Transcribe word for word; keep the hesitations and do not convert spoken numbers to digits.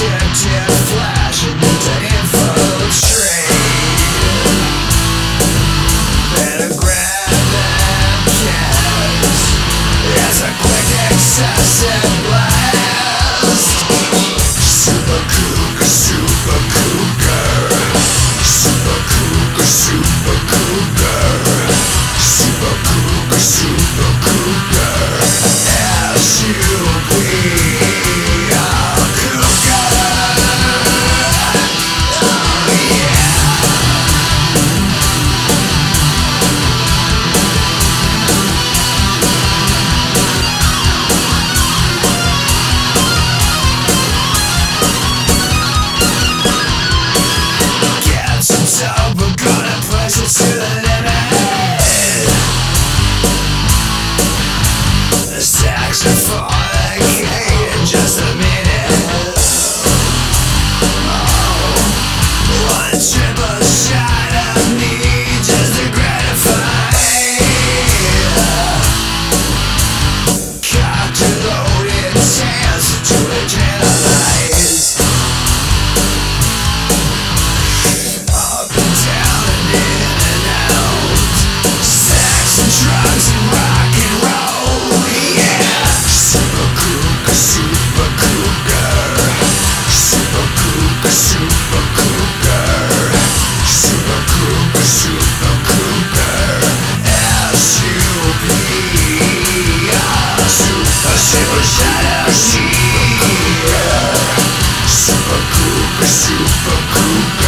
Super Kooker, Super Kooker.